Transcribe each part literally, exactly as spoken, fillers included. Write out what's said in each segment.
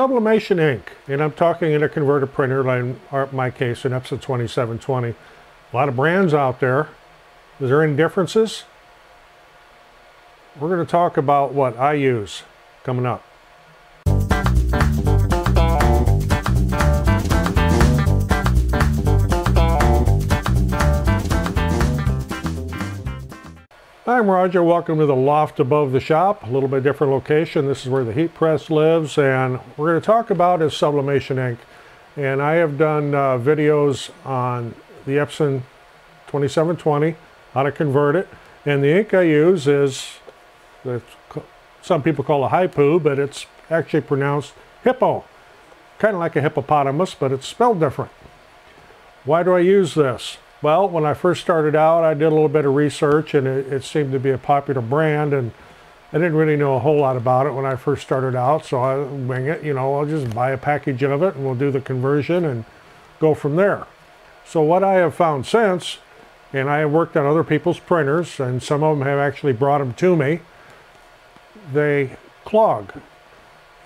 sublimation ink, and I'm talking in a converter printer, like in my case, an Epson twenty-seven twenty. A lot of brands out there. Is there any differences? We're going to talk about what I use coming up. I'm Roger, welcome to the loft above the shop, a little bit different location. This is where the heat press lives, and we're going to talk about is sublimation ink. And I have done uh, videos on the Epson twenty-seven twenty, how to convert it. And the ink I use is, some people call it Hiipoo, but it's actually pronounced Hiipoo. Kind of like a hippopotamus, but it's spelled different. Why do I use this? Well, when I first started out, I did a little bit of research, and it, it seemed to be a popular brand, and I didn't really know a whole lot about it when I first started out, so I wing it, you know, I'll just buy a package of it, and we'll do the conversion and go from there. So what I have found since, and I have worked on other people's printers, and some of them have actually brought them to me, they clog.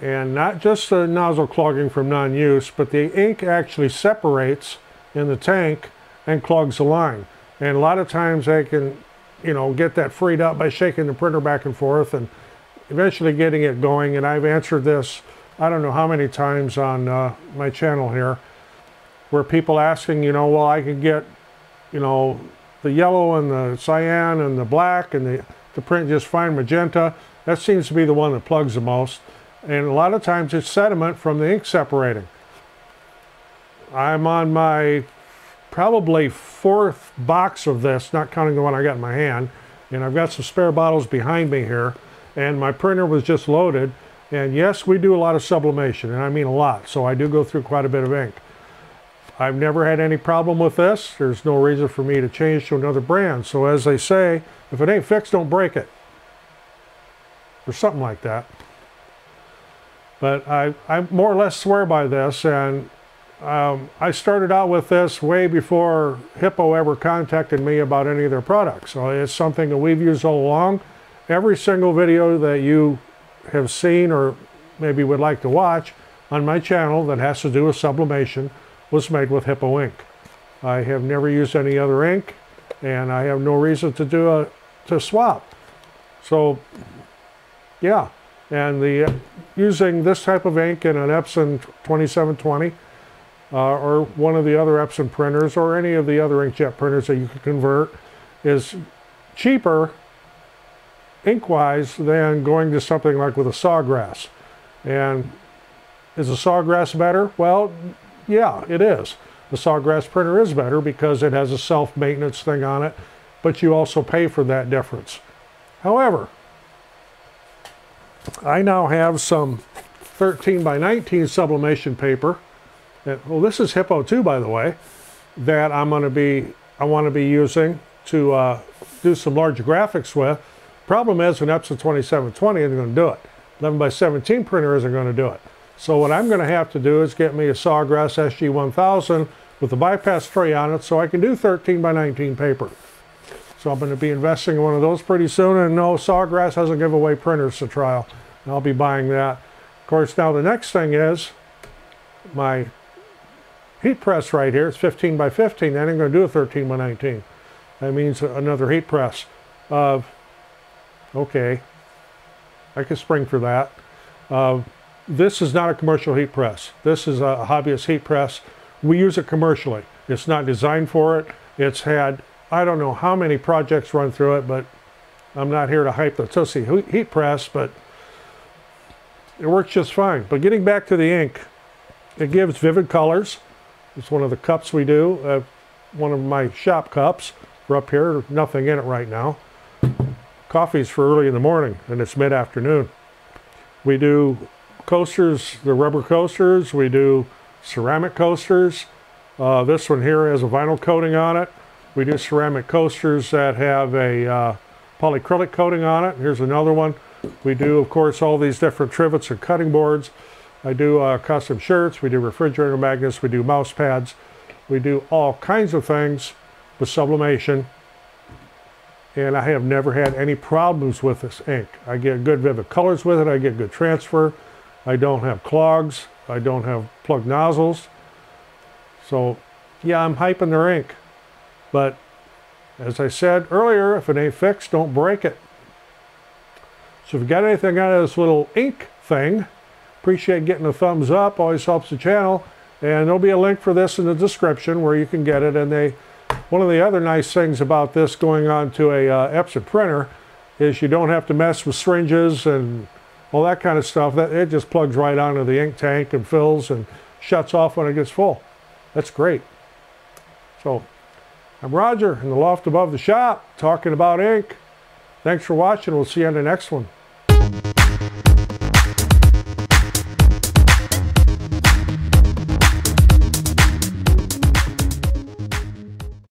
And not just the nozzle clogging from non-use, but the ink actually separates in the tank and clogs the line. And a lot of times they can, you know, get that freed up by shaking the printer back and forth and eventually getting it going. And I've answered this, I don't know how many times on uh, my channel here, where people asking, you know, well, I can get, you know, the yellow and the cyan and the black and the, the print just fine magenta. That seems to be the one that plugs the most. And a lot of times it's sediment from the ink separating. I'm on my probably fourth box of this, not counting the one I got in my hand, and I've got some spare bottles behind me here, and my printer was just loaded. And yes, we do a lot of sublimation, and I mean a lot, so I do go through quite a bit of ink. I've never had any problem with this. There's no reason for me to change to another brand. So as they say, if it ain't fixed, don't break it, or something like that. But I, I more or less swear by this. And Um, I started out with this way before Hiipoo ever contacted me about any of their products. So it's something that we've used all along. Every single video that you have seen or maybe would like to watch on my channel that has to do with sublimation was made with Hiipoo ink. I have never used any other ink, and I have no reason to do a to swap. So yeah, and the uh, using this type of ink in an Epson twenty-seven twenty. Uh, or one of the other Epson printers, or any of the other inkjet printers that you can convert, is cheaper ink-wise than going to something like with a Sawgrass. And is a Sawgrass better? Well, yeah, it is. The Sawgrass printer is better because it has a self-maintenance thing on it, but you also pay for that difference. However, I now have some thirteen by nineteen sublimation paper. Well, this is Hiipoo too, by the way, that I'm going to be, I want to be using to uh, do some larger graphics with. Problem is, an Epson twenty-seven twenty isn't going to do it. eleven by seventeen printer isn't going to do it. So what I'm going to have to do is get me a Sawgrass S G one thousand with a bypass tray on it so I can do thirteen by nineteen paper. So I'm going to be investing in one of those pretty soon. And no, Sawgrass hasn't given away printers to trial. And I'll be buying that. Of course, now the next thing is my heat press right here. It's fifteen by fifteen. That ain't going to do a thirteen by nineteen. That means another heat press of, okay, I could spring for that. Uh, this is not a commercial heat press. This is a hobbyist heat press. We use it commercially. It's not designed for it. It's had, I don't know how many projects run through it, but I'm not here to hype the Tussi heat press, but it works just fine. But getting back to the ink, it gives vivid colors. It's one of the cups we do, uh, one of my shop cups. We're up here, nothing in it right now. Coffee's for early in the morning, and it's mid-afternoon. We do coasters, the rubber coasters. We do ceramic coasters. Uh, this one here has a vinyl coating on it. We do ceramic coasters that have a uh, polyacrylic coating on it. Here's another one. We do, of course, all these different trivets and cutting boards. I do uh, custom shirts, we do refrigerator magnets, we do mouse pads, we do all kinds of things with sublimation. And I have never had any problems with this ink. I get good vivid colors with it, I get good transfer. I don't have clogs. I don't have plugged nozzles. So yeah, I'm hyping their ink. But as I said earlier, if it ain't fixed, don't break it. So if you got anything out of this little ink thing, appreciate getting a thumbs up. Always helps the channel. And there'll be a link for this in the description where you can get it. And they, one of the other nice things about this going on to a uh, Epson printer is you don't have to mess with syringes and all that kind of stuff. That, it just plugs right onto the ink tank and fills and shuts off when it gets full. That's great. So I'm Roger in the loft above the shop talking about ink. Thanks for watching. We'll see you on the next one.